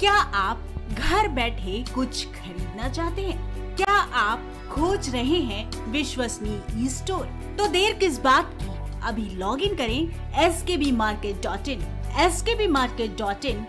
क्या आप घर बैठे कुछ खरीदना चाहते हैं? क्या आप खोज रहे हैं विश्वसनीय ई स्टोर? तो देर किस बात की, अभी लॉग इन करें skbmarket.in। skbmarket.in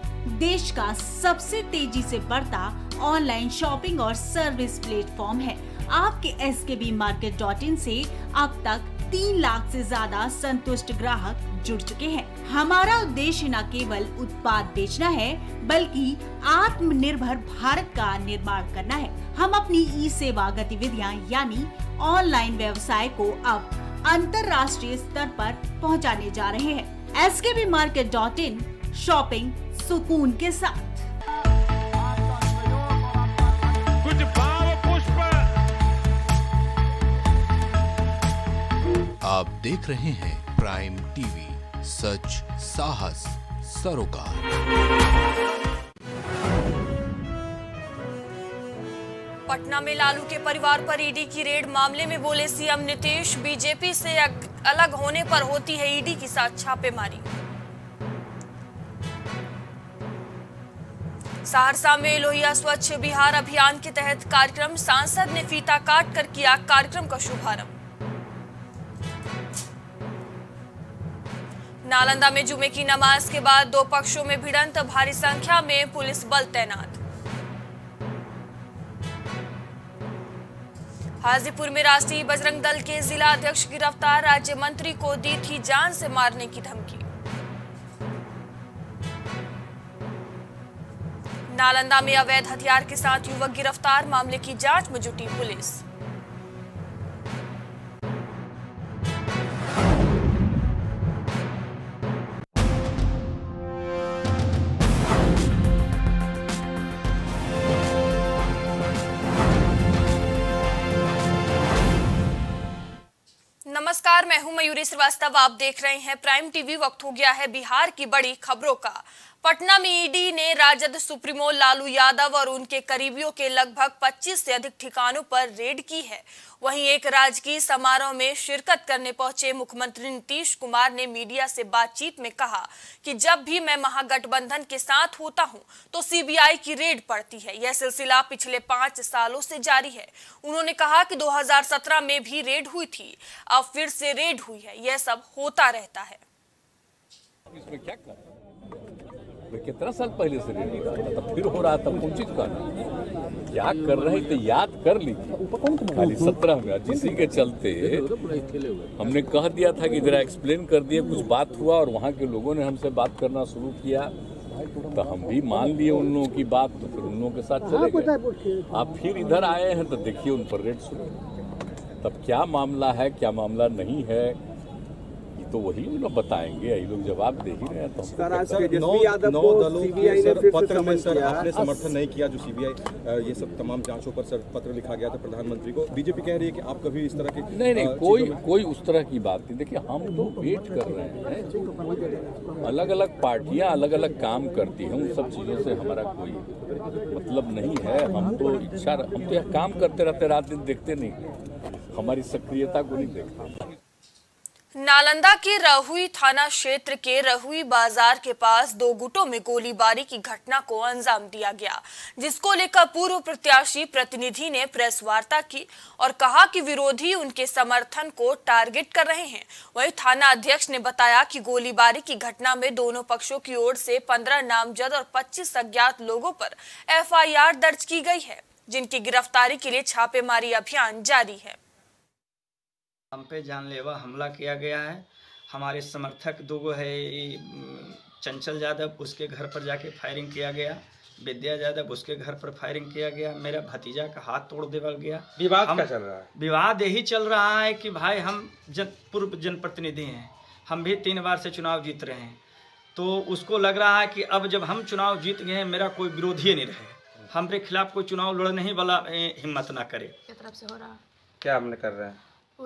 देश का सबसे तेजी से बढ़ता ऑनलाइन शॉपिंग और सर्विस प्लेटफॉर्म है। आपके skbmarket.in से अब तक 3 लाख से ज्यादा संतुष्ट ग्राहक जुड़ चुके हैं। हमारा उद्देश्य न केवल उत्पाद बेचना है बल्कि आत्मनिर्भर भारत का निर्माण करना है। हम अपनी ई सेवा गतिविधियां यानी ऑनलाइन व्यवसाय को अब अंतर्राष्ट्रीय स्तर पर पहुंचाने जा रहे हैं। skbmarket.in, शॉपिंग सुकून के साथ। कुछ भाव पुष्प आप देख रहे हैं प्राइम टीवी, सच साहस सरोकार। पटना में लालू के परिवार पर ईडी की रेड मामले में बोले सीएम नीतीश, बीजेपी से अलग होने पर होती है ईडी के साथ छापेमारी। सहरसा में लोहिया स्वच्छ बिहार अभियान के तहत कार्यक्रम, सांसद ने फीता काट कर किया कार्यक्रम का शुभारंभ। नालंदा में जुमे की नमाज के बाद दो पक्षों में भिड़ंत, भारी संख्या में पुलिस बल तैनात। हाजीपुर में राष्ट्रीय बजरंग दल के जिला अध्यक्ष गिरफ्तार, राज्य मंत्री को दी थी जान से मारने की धमकी। नालंदा में अवैध हथियार के साथ युवक गिरफ्तार, मामले की जांच में जुटी पुलिस। नमस्कार, मैं हूं मयूरी श्रीवास्तव। आप देख रहे हैं प्राइम टीवी। वक्त हो गया है बिहार की बड़ी खबरों का। पटना में ईडी ने राजद सुप्रीमो लालू यादव और उनके करीबियों के लगभग 25 से अधिक ठिकानों पर रेड की है। वहीं एक राजकीय समारोह में शिरकत करने पहुंचे मुख्यमंत्री नीतीश कुमार ने मीडिया से बातचीत में कहा कि जब भी मैं महागठबंधन के साथ होता हूं तो सीबीआई की रेड पड़ती है। यह सिलसिला पिछले 5 सालों से जारी है। उन्होंने कहा कि 2017 में भी रेड हुई थी, अब फिर से रेड हुई है। यह सब होता रहता है। कितना साल पहले से रेड हो रहा था, तब फिर हो रहा था, कुछ करना क्या कर रहे तो याद कर लीजिए। खाली 17 में जिसी के चलते हमने कह दिया था कि जरा एक्सप्लेन कर दिए, कुछ बात हुआ और वहाँ के लोगों ने हमसे बात करना शुरू किया तो हम भी मान लिए उन लोगों की बात, तो फिर उन लोगों के साथ चले गए। आप फिर इधर आए हैं तो देखिए उन पर रेड शुरू, तब क्या मामला है क्या मामला नहीं है तो वही लोग बताएंगे। यही लोग जवाब दे ही रहे हैं। नौ दलों के पत्र में सर आपने समर्थन नहीं किया, जो सीबीआई ये सब तमाम जांचों पर सर पत्र लिखा गया था प्रधानमंत्री को। बीजेपी कह रही है कि आप कभी इस तरह की नहीं, कोई उस तरह की बात नहीं। देखिए, हम तो वेट कर रहे हैं। अलग अलग पार्टियां अलग अलग काम करती हैं, उन सब चीज़ों से हमारा कोई मतलब नहीं है। हम तो यह काम करते रहते, रात दिन देखते नहीं, हमारी सक्रियता को नहीं देखते। नालंदा के रहुई थाना क्षेत्र के रहुई बाजार के पास दो गुटों में गोलीबारी की घटना को अंजाम दिया गया, जिसको लेकर पूर्व प्रत्याशी प्रतिनिधि ने प्रेस वार्ता की और कहा कि विरोधी उनके समर्थन को टारगेट कर रहे हैं। वहीं थाना अध्यक्ष ने बताया कि गोलीबारी की घटना में दोनों पक्षों की ओर से 15 नामजद और 25 अज्ञात लोगों पर FIR दर्ज की गई है, जिनकी गिरफ्तारी के लिए छापेमारी अभियान जारी है। हम पे जानलेवा हमला किया गया है। हमारे समर्थक दो है, चंचल यादव, उसके घर पर जाके फायरिंग किया गया, विद्या यादव, उसके घर पर फायरिंग किया गया, मेरा भतीजा का हाथ तोड़ दिया गया। विवाद क्या चल रहा है? विवाद यही चल रहा है कि भाई हम पूर्व जनप्रतिनिधि हैं, हम भी 3 बार से चुनाव जीत रहे हैं, तो उसको लग रहा है कि अब जब हम चुनाव जीत गए हैं मेरा कोई विरोधी नहीं रहे, हमारे खिलाफ कोई चुनाव लड़ने ही वाला हिम्मत ना करे। तरफ से हो रहा क्या हमने कर रहे हैं,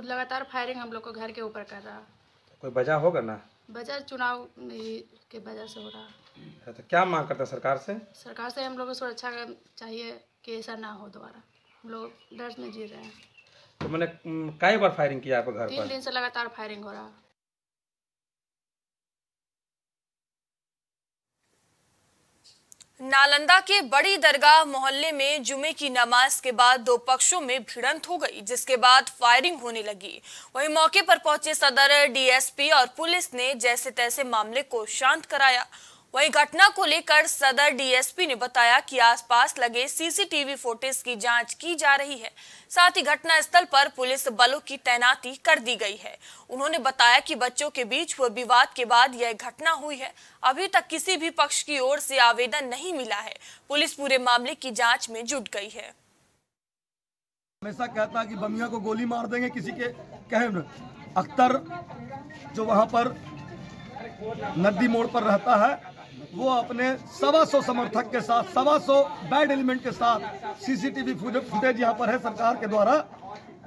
लगातार फायरिंग हम लोग को घर के ऊपर कर रहा। कोई वजह होगा ना, वजह चुनाव के वजह से हो रहा। तो क्या मांग करता सरकार से? सरकार से हम लोग को सुरक्षा चाहिए कि ऐसा ना हो दोबारा। हम लोग डर में जी रहे हैं। तो मैंने कई बार फायरिंग किया आपको घर पर? 3 दिन से लगातार फायरिंग हो रहा। नालंदा के बड़ी दरगाह मोहल्ले में जुमे की नमाज के बाद दो पक्षों में भिड़ंत हो गई, जिसके बाद फायरिंग होने लगी। वहीं मौके पर पहुंचे सदर डीएसपी और पुलिस ने जैसे तैसे मामले को शांत कराया। वहीं घटना को लेकर सदर डीएसपी ने बताया कि आसपास लगे सीसीटीवी फुटेज की जांच की जा रही है, साथ ही घटनास्थल पर पुलिस बलों की तैनाती कर दी गई है। उन्होंने बताया कि बच्चों के बीच हुए विवाद के बाद यह घटना हुई है। अभी तक किसी भी पक्ष की ओर से आवेदन नहीं मिला है। पुलिस पूरे मामले की जांच में जुट गई है। हमेशा कहता कि बमिया को गोली मार देंगे किसी के कहने। अख्तर जो वहाँ पर नदी मोड़ पर रहता है, वो अपने 125 समर्थक के साथ 125 बैड एलिमेंट के साथ सीसीटीवी फुटेज यहाँ पर है सरकार के द्वारा।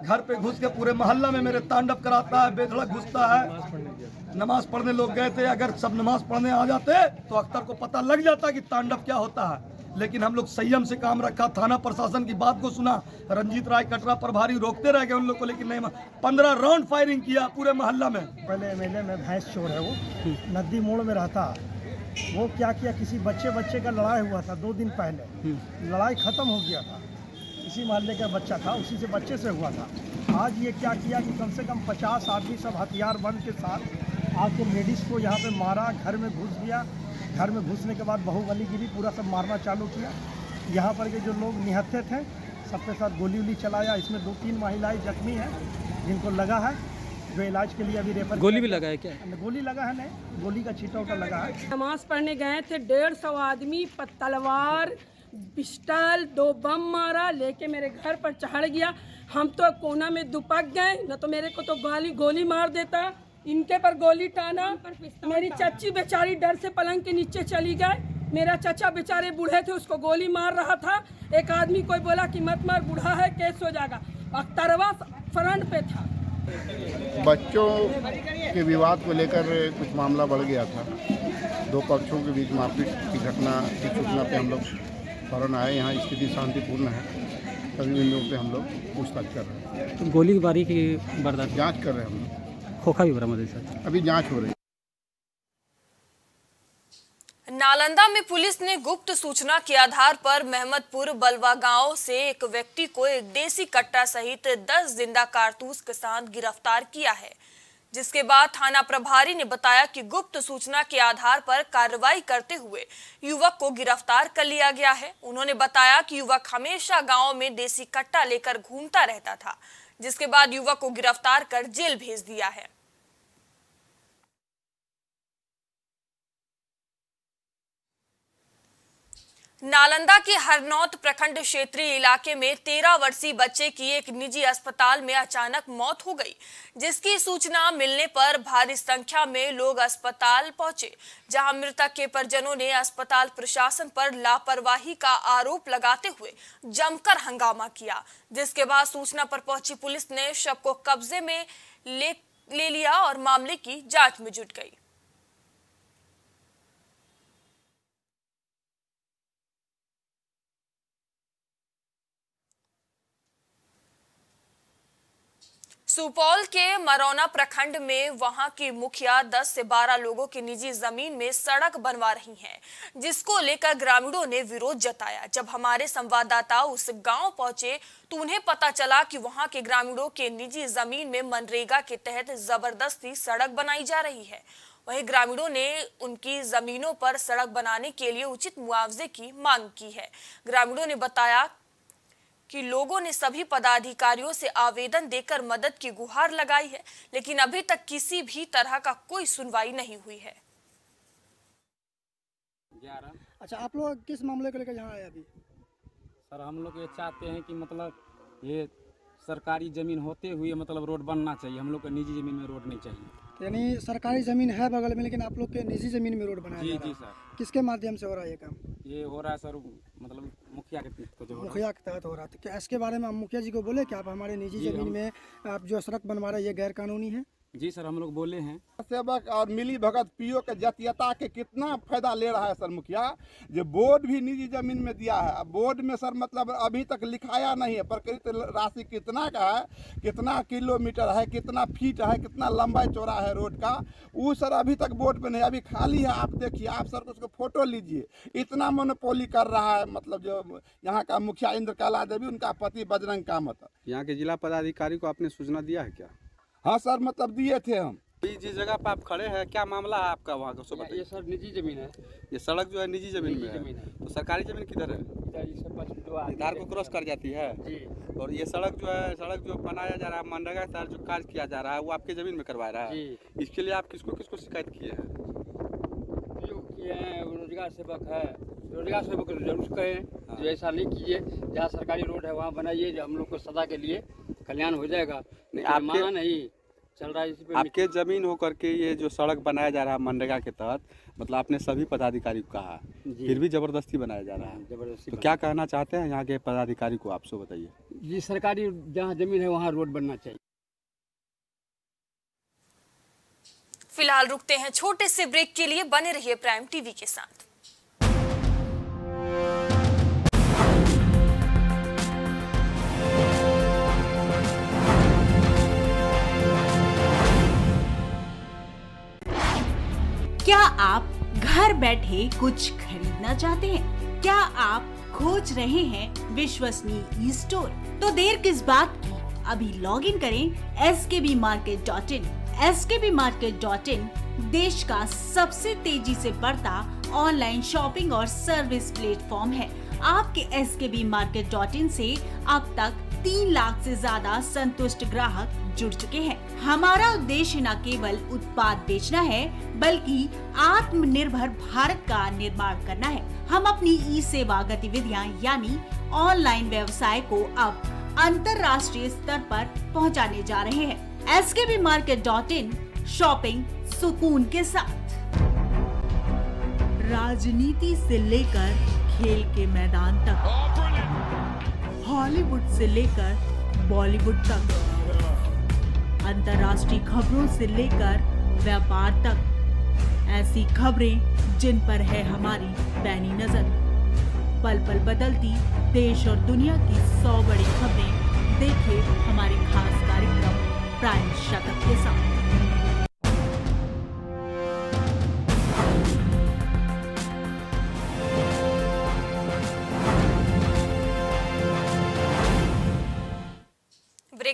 घर पे घुस के पूरे मोहल्ला में मेरे तांडव कराता है, बेधड़क घुसता है। नमाज पढ़ने लोग गए थे, अगर सब नमाज पढ़ने आ जाते तो अख्तर को पता लग जाता कि तांडव क्या होता है, लेकिन हम लोग संयम से काम रखा। थाना प्रशासन की बात को सुना, रंजीत राय कटरा प्रभारी रोकते रह गए उन लोग को, लेकिन नहीं। 15 राउंड फायरिंग किया पूरे मोहल्ला में। पहले MLA में भैंस चोर है, वो नदी मोड़ में रहता, वो क्या किया, किसी बच्चे का लड़ाई हुआ था 2 दिन पहले, लड़ाई खत्म हो गया था। इसी मोहल्ले का बच्चा था, उसी से बच्चे से हुआ था। आज ये क्या किया कि कम से कम 50 आदमी सब हथियार बंद के साथ आपको लेडीज़ को यहाँ पे मारा, घर में घुस गया। घर में घुसने के बाद बाहुबली गिरी, पूरा सब मारना चालू किया। यहाँ पर के जो लोग निहत्थे थे सबके साथ गोली उली चलाया। इसमें 2-3 महिलाएँ जख्मी हैं जिनको लगा है, जो इलाज के लिए अभी रेफर। गोली भी लगा है क्या? गोली लगा है नहीं, गोली का छींटा उटा लगा है। नमाज पढ़ने गए थे, 150 आदमी तलवार पिस्टल 2 बम मारा, लेके मेरे घर पर चढ़ गया। हम तो कोना में दुपक गए, न तो मेरे को तो गोली मार देता, इनके पर गोली टाना। मेरी चाची बेचारी डर से पलंग के नीचे चली गए। मेरा चाचा बेचारे बूढ़े थे, उसको गोली मार रहा था। एक आदमी कोई बोला कि मत मार, बूढ़ा है, केस हो जाएगा। अख्तरवा फ्रंट पे था। बच्चों के विवाद को लेकर कुछ मामला बढ़ गया था। 2 पक्षों के बीच मारपीट की घटना की सूचना पे हम लोग फौरन आए। यहाँ स्थिति शांतिपूर्ण है, सभी बिंदुओं पे हम लोग पूछताछ कर रहे हैं। तो गोलीबारी की बर्दाश्त जांच कर रहे हैं हम लोग, खोखा भी बरामद है, अभी जांच हो रही है। नालंदा में पुलिस ने गुप्त सूचना के आधार पर महमदपुर बलवा गांव से एक व्यक्ति को एक देसी कट्टा सहित 10 जिंदा कारतूस के साथ गिरफ्तार किया है, जिसके बाद थाना प्रभारी ने बताया कि गुप्त सूचना के आधार पर कार्रवाई करते हुए युवक को गिरफ्तार कर लिया गया है। उन्होंने बताया कि युवक हमेशा गाँव में देसी कट्टा लेकर घूमता रहता था, जिसके बाद युवक को गिरफ्तार कर जेल भेज दिया है। नालंदा के हरनौत प्रखंड क्षेत्रीय इलाके में 13 वर्षीय बच्चे की एक निजी अस्पताल में अचानक मौत हो गई, जिसकी सूचना मिलने पर भारी संख्या में लोग अस्पताल पहुंचे, जहां मृतक के परिजनों ने अस्पताल प्रशासन पर लापरवाही का आरोप लगाते हुए जमकर हंगामा किया, जिसके बाद सूचना पर पहुंची पुलिस ने शव को कब्जे में ले लिया और मामले की जांच में जुट गई। सुपौल के मरौना प्रखंड में वहां की मुखिया 10 से 12 लोगों की निजी जमीन में सड़क बनवा रही हैं, जिसको लेकर ग्रामीणों ने विरोध जताया। जब हमारे संवाददाता उस गांव पहुंचे तो उन्हें पता चला कि वहां के ग्रामीणों के निजी जमीन में मनरेगा के तहत जबरदस्ती सड़क बनाई जा रही है। वहीं ग्रामीणों ने उनकी जमीनों पर सड़क बनाने के लिए उचित मुआवजे की मांग की है। ग्रामीणों ने बताया कि लोगों ने सभी पदाधिकारियों से आवेदन देकर मदद की गुहार लगाई है, लेकिन अभी तक किसी भी तरह का कोई सुनवाई नहीं हुई है। अच्छा, आप लोग किस मामले को लेकर यहाँ आए अभी? सर, हम लोग ये चाहते हैं कि मतलब ये सरकारी जमीन होते हुए मतलब रोड बनना चाहिए, हम लोग को निजी जमीन में रोड नहीं चाहिए। यानी सरकारी जमीन है बगल में, लेकिन आप लोग के निजी जमीन में रोड बनाया जा रहा है। जी सर। किसके माध्यम से हो रहा है ये काम? ये हो रहा है सर मतलब मुखिया के तहत हो रहा था। क्या इसके बारे में हम मुखिया जी को बोले कि आप हमारे निजी जमीन में आप जो सड़क बनवा रहे हैं ये गैर कानूनी है? जी सर हम लोग बोले हैं सेवक और मिली भगत पीओ के जतियता के कितना फायदा ले रहा है सर मुखिया। जो बोर्ड भी निजी जमीन में दिया है, बोर्ड में सर मतलब अभी तक लिखाया नहीं है प्रकृत राशि कितना का है, कितना किलोमीटर है, कितना फीट है, कितना लंबाई चौड़ा है रोड का, वो सर अभी तक बोर्ड पे नहीं, अभी खाली है। आप देखिए, आप सर उसको फोटो लीजिए। इतना मोनोपोली कर रहा है मतलब जो यहाँ का मुखिया इंद्रकला देवी, उनका पति बजरंग कामत। यहाँ के जिला पदाधिकारी को आपने सूचना दिया है क्या? हाँ सर मतलब दिए थे हम। जिस जगह पर आप खड़े हैं क्या मामला है आपका वहाँ का? बताइए। ये सर निजी जमीन है, ये सड़क जो है निजी जमीन में है, तो सरकारी जमीन किधर है? धार को क्रॉस कर जाती है जी। और ये सड़क जो बनाया जा रहा है, मनरेगा के तहत जो कार्य किया जा रहा है वो आपके जमीन में करवा रहा है। इसके लिए आप किसको किसको शिकायत किए हैं? रोजगार सेवक है, रोजगार सेवक जरूर कहें, जो ऐसा नहीं किए। जहाँ सरकारी रोड है वहाँ बनाइए, जो हम लोग को सदा के लिए कल्याण हो जाएगा। माना नहीं चल रहा है इसी पे। आपके जमीन हो करके ये जो सड़क बनाया जा रहा है मनरेगा के तहत, मतलब आपने सभी पदाधिकारी को कहा, फिर भी जबरदस्ती बनाया जा रहा है, जबरदस्ती। तो क्या कहना चाहते हैं यहाँ के पदाधिकारी को आप सो बताइए? जी सरकारी जहाँ जमीन है वहाँ रोड बनना चाहिए। फिलहाल रुकते हैं छोटे से ब्रेक के लिए, बने रहिए प्राइम टीवी के साथ। क्या आप घर बैठे कुछ खरीदना चाहते हैं? क्या आप खोज रहे हैं विश्वसनीय स्टोर? तो देर किस बात की, अभी लॉगिन करें skbmarket.in। skbmarket.in देश का सबसे तेजी से बढ़ता ऑनलाइन शॉपिंग और सर्विस प्लेटफॉर्म है। आपके skbmarket.in से अब तक 3 लाख से ज्यादा संतुष्ट ग्राहक जुड़ चुके हैं। हमारा उद्देश्य न केवल उत्पाद बेचना है बल्कि आत्मनिर्भर भारत का निर्माण करना है। हम अपनी ई सेवा गतिविधियां यानी ऑनलाइन व्यवसाय को अब अंतर्राष्ट्रीय स्तर पर पहुंचाने जा रहे हैं। skbmarket.in शॉपिंग सुकून के साथ। राजनीति से लेकर खेल के मैदान तक, हॉलीवुड से लेकर बॉलीवुड तक, अंतर्राष्ट्रीय खबरों से लेकर व्यापार तक, ऐसी खबरें जिन पर है हमारी पैनी नजर। पल पल बदलती देश और दुनिया की 100 बड़ी खबरें देखें हमारे खास कार्यक्रम प्राइम शतक के साथ।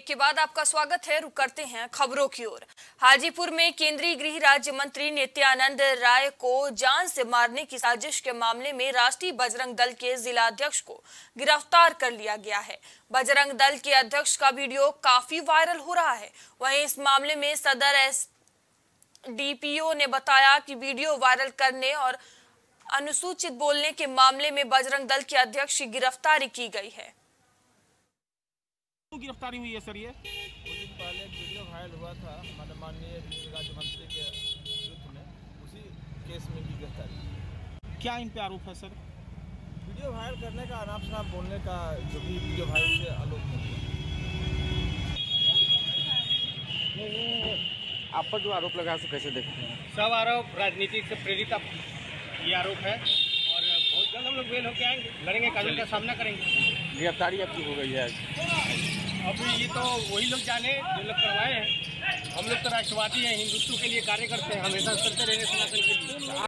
के बाद आपका स्वागत है। रुक करते हैं खबरों की ओर। हाजीपुर में केंद्रीय गृह राज्य मंत्री नित्यानंद राय को जान से मारने की साजिश के मामले में राष्ट्रीय बजरंग दल के जिला अध्यक्ष को गिरफ्तार कर लिया गया है। बजरंग दल के अध्यक्ष का वीडियो काफी वायरल हो रहा है। वहीं इस मामले में सदर एसडीपीओ ने बताया कि वीडियो वायरल करने और अनुसूचित बोलने के मामले में बजरंग दल के अध्यक्ष की गिरफ्तारी की गई है। गिरफ्तारी हुई है सर? ये कुछ दिन पहले वीडियो वायरल हुआ था हमारे माननीय राज्य मंत्री के विरुद्ध में, उसी केस में भी गिरफ्तारी। क्या इन पे आरोप है सर? वीडियो वायरल करने का, अनाप शनाप बोलने का, जो भी वीडियो वायरल से आलोक है। आप पर जो आरोप लगा से कैसे देखते हैं? सब आरोप राजनीति से प्रेरित ये आरोप है और बहुत जल्द हम लोग बेल होकर आएंगे, लड़ेंगे, कानून का सामना करेंगे। गिरफ्तारी आपकी हो गई है? अब ये तो वही लोग जाने जो लोग करवाए हैं। हम लोग तो राष्ट्रवादी हैं, हिंदुत्व के लिए कार्य करते हैं, हमेशा करते रहने सनातन के लिए।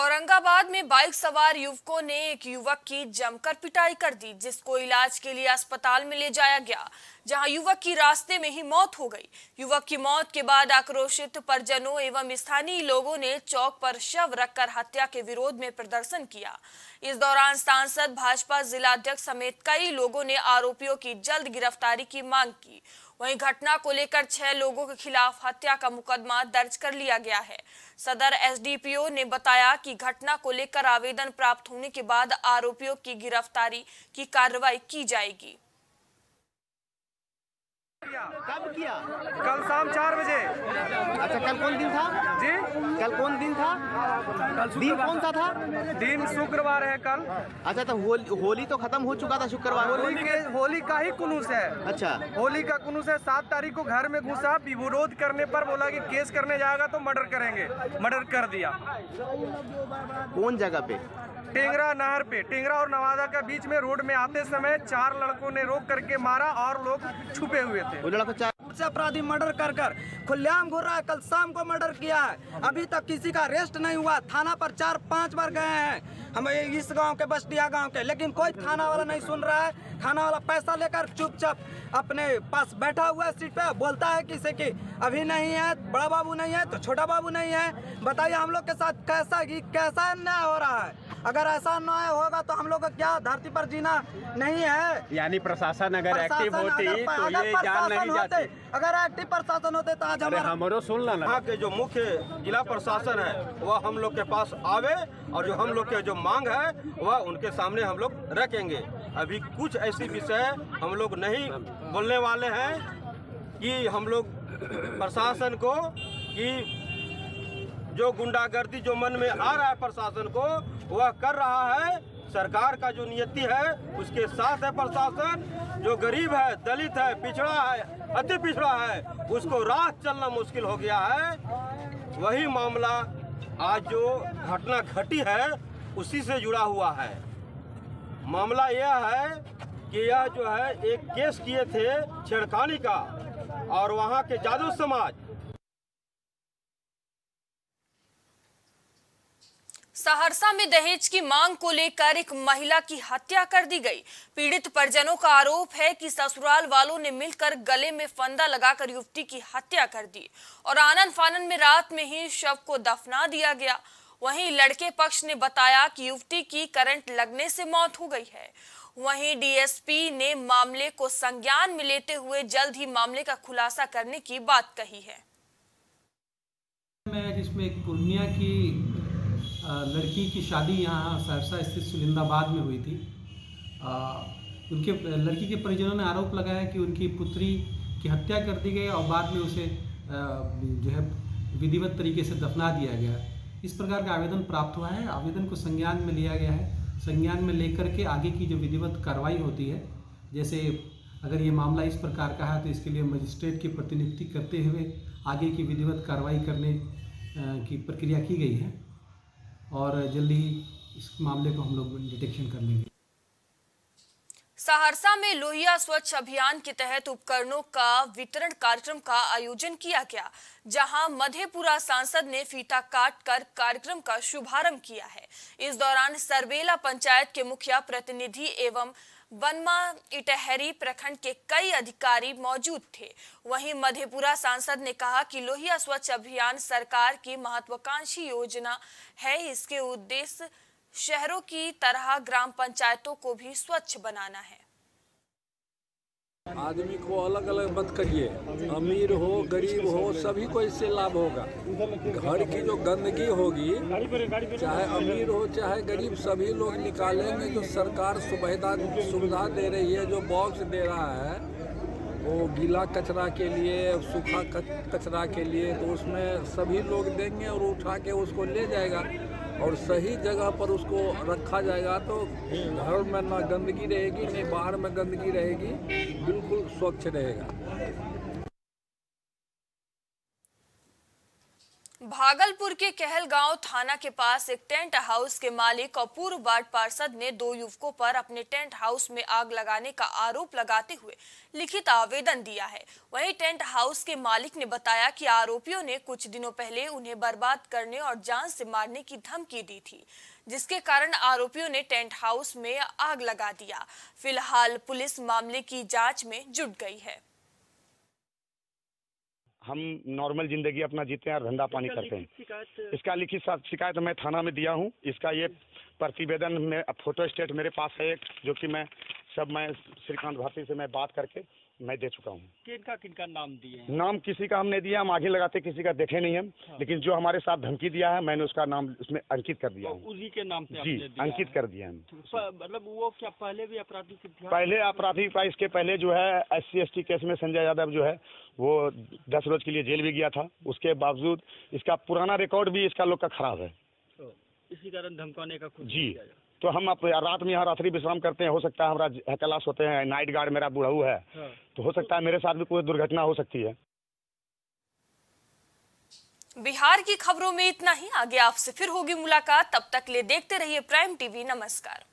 औरंगाबाद में बाइक सवार युवकों ने एक युवक की जमकर पिटाई कर दी, जिसको इलाज के लिए अस्पताल में ले जाया गया, जहां युवक की रास्ते में ही मौत हो गई। युवक की मौत के बाद आक्रोशित परिजनों एवं स्थानीय लोगों ने चौक पर शव रखकर हत्या के विरोध में प्रदर्शन किया। इस दौरान सांसद, भाजपा जिला अध्यक्ष समेत कई लोगों ने आरोपियों की जल्द गिरफ्तारी की मांग की। वहीं घटना को लेकर 6 लोगों के खिलाफ हत्या का मुकदमा दर्ज कर लिया गया है। सदर एसडीपीओ ने बताया कि घटना को लेकर आवेदन प्राप्त होने के बाद आरोपियों की गिरफ्तारी की कार्रवाई की जाएगी। कब किया? कल शाम 4 बजे। अच्छा, कल कौन दिन था जी? कल कौन दिन था? कल दिन कौन सा था? दिन शुक्रवार है कल। अच्छा, तो होली तो खत्म हो चुका था शुक्रवार। होली का ही कुनूस है। अच्छा, होली का कुनूस है। 7 तारीख को घर में घुसा, विरोध करने पर बोला कि केस करने जाएगा तो मर्डर करेंगे, मर्डर कर दिया। कौन जगह पे? टेंगरा नहर पे, टेंगरा और नवादा के बीच में रोड में आते समय 4 लड़कों ने रोक करके मारा और लोग छुपे हुए थे। वो लड़का चार अपराधी मर्डर कर कर खुलेआम घूम रहा है। कल शाम को मर्डर किया है, अभी तक किसी का अरेस्ट नहीं हुआ। थाना पर 4-5 बार गए हैं हम इस गांव के, बस्तिया गांव के, लेकिन कोई थाना वाला नहीं सुन रहा है। थाना वाला पैसा लेकर चुपचाप अपने पास बैठा हुआ है सीट पे, बोलता है किसे कि अभी नहीं है, बड़ा बाबू नहीं है तो छोटा बाबू नहीं है। बताइए हम लोग के साथ कैसा अन्याय हो रहा है। अगर ऐसा अन्याय होगा तो हम लोग का क्या धरती पर जीना नहीं है। यानी प्रशासन अगर एक्टिव होती तो ये जान नहीं जाती। अगर एक्टिव प्रशासन होते तो आज हमारे सुन लेना। यहाँ के जो मुख्य जिला प्रशासन है वह हम लोग के पास आवे और जो हम लोग के जो मांग है वह उनके सामने हम लोग रखेंगे। अभी कुछ ऐसी विषय हम लोग नहीं बोलने वाले हैं कि हम लोग प्रशासन को कि जो गुंडागर्दी जो मन में आ रहा है प्रशासन को वह कर रहा है। सरकार का जो नियति है उसके साथ है प्रशासन। जो गरीब है, दलित है, पिछड़ा है, अति पिछड़ा है, उसको राह चलना मुश्किल हो गया है। वही मामला आज जो घटना घटी है उसी से जुड़ा हुआ है। मामला यह है कि यह जो है एक केस किए थे छेड़खानी का और वहाँ के यादव समाज। सहरसा में दहेज की मांग को लेकर एक महिला की हत्या कर दी गई। पीड़ित परिजनों का आरोप है कि ससुराल वालों ने मिलकर गले में फंदा लगाकर युवती की हत्या कर दी और आनन फानन में रात में ही शव को दफना दिया गया। वहीं लड़के पक्ष ने बताया कि युवती की करंट लगने से मौत हो गई है। वहीं डीएसपी ने मामले को संज्ञान में लेते हुए जल्द ही मामले का खुलासा करने की बात कही है। लड़की की शादी यहाँ सहरसा स्थित सुलिंदाबाद में हुई थी। उनके लड़की के परिजनों ने आरोप लगाया कि उनकी पुत्री की हत्या कर दी गई और बाद में उसे जो है विधिवत तरीके से दफना दिया गया। इस प्रकार का आवेदन प्राप्त हुआ है। आवेदन को संज्ञान में लिया गया है। संज्ञान में लेकर के आगे की जो विधिवत कार्रवाई होती है, जैसे अगर ये मामला इस प्रकार का है तो इसके लिए मजिस्ट्रेट की प्रतिनियुक्ति करते हुए आगे की विधिवत कार्रवाई करने की प्रक्रिया की गई है और जल्दी इस मामले को हम लोग डिटेक्शन कर लेंगे। सहरसा में लोहिया स्वच्छ अभियान के तहत उपकरणों का वितरण कार्यक्रम का आयोजन किया गया, जहां मधेपुरा सांसद ने फीता काटकर कार्यक्रम का शुभारंभ किया है। इस दौरान सरबेला पंचायत के मुखिया प्रतिनिधि एवं बनमा इटहरी प्रखंड के कई अधिकारी मौजूद थे। वहीं मधेपुरा सांसद ने कहा कि लोहिया स्वच्छ अभियान सरकार की महत्वाकांक्षी योजना है। इसके उद्देश्य शहरों की तरह ग्राम पंचायतों को भी स्वच्छ बनाना है। आदमी को अलग अलग मत करिए, अमीर हो गरीब हो सभी को इससे लाभ होगा। घर की जो गंदगी होगी चाहे अमीर हो चाहे गरीब सभी लोग निकालेंगे। जो सरकार सुविधा दे रही है, जो बॉक्स दे रहा है वो गीला कचरा के लिए, सूखा कचरा के लिए, तो उसमें सभी लोग देंगे और उठा के उसको ले जाएगा और सही जगह पर उसको रखा जाएगा तो घर में ना गंदगी रहेगी ना बाहर में गंदगी रहेगी, बिल्कुल स्वच्छ रहेगा। भागलपुर के कहलगांव थाना के पास एक टेंट हाउस के मालिक और पूर्व वार्ड पार्षद ने 2 युवकों पर अपने टेंट हाउस में आग लगाने का आरोप लगाते हुए लिखित आवेदन दिया है। वहीं टेंट हाउस के मालिक ने बताया कि आरोपियों ने कुछ दिनों पहले उन्हें बर्बाद करने और जान से मारने की धमकी दी थी, जिसके कारण आरोपियों ने टेंट हाउस में आग लगा दिया। फिलहाल पुलिस मामले की जाँच में जुट गई है। हम नॉर्मल जिंदगी अपना जीते हैं और धंधा पानी करते हैं। इसका लिखित शिकायत मैं थाना में दिया हूं। इसका ये प्रतिवेदन में फोटो स्टेट मेरे पास है जो कि मैं श्रीकांत भारती से मैं बात करके मैं दे चुका हूँ। किनका नाम दिए? नाम किसी का हमने दिया, हम आगे लगाते किसी का देखे नहीं हम। हाँ। लेकिन जो हमारे साथ धमकी दिया है मैंने उसका नाम उसमें अंकित कर दिया। तो उसी के नाम से जी अंकित कर दिया हम। मतलब वो क्या पहले भी अपराधी? पहले अपराधी था, इसके पहले जो है SC ST केस में संजय यादव जो है वो 10 रोज के लिए जेल भी गया था। उसके बावजूद इसका पुराना रिकॉर्ड भी इसका लोग का खराब है, इसी कारण धमकाने का कुछ जी। तो हम आप रात में यहाँ रात्रि विश्राम करते हैं, हो सकता है हमारा क्लास होते हैं, नाइट गार्ड मेरा बुढ़ऊ है। हाँ। तो हो सकता है मेरे साथ भी कोई दुर्घटना हो सकती है। बिहार की खबरों में इतना ही, आगे आपसे फिर होगी मुलाकात, तब तक ले देखते रहिए प्राइम टीवी। नमस्कार।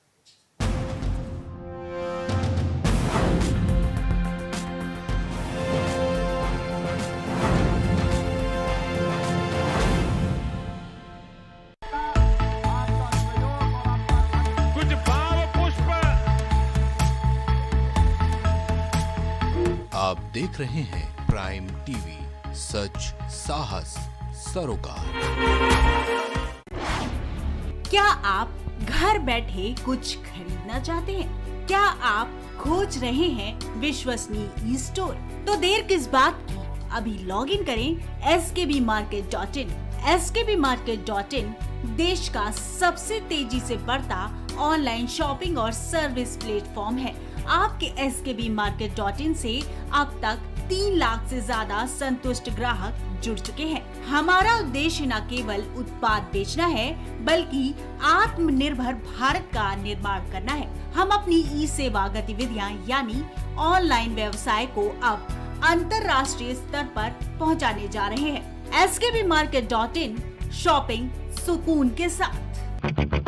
आप देख रहे हैं प्राइम टीवी, सच साहस सरोकार। क्या आप घर बैठे कुछ खरीदना चाहते हैं? क्या आप खोज रहे हैं विश्वसनीय ई स्टोर? तो देर किस बात की, अभी लॉग इन करें skbmarket.in। skbmarket.in देश का सबसे तेजी से बढ़ता ऑनलाइन शॉपिंग और सर्विस प्लेटफॉर्म है। आपके skbmarket.in से अब तक 3 लाख से ज्यादा संतुष्ट ग्राहक जुड़ चुके हैं। हमारा उद्देश्य न केवल उत्पाद बेचना है बल्कि आत्मनिर्भर भारत का निर्माण करना है। हम अपनी ई सेवा गतिविधियां यानी ऑनलाइन व्यवसाय को अब अंतर्राष्ट्रीय स्तर पर पहुंचाने जा रहे हैं। skbmarket.in, शॉपिंग सुकून के साथ।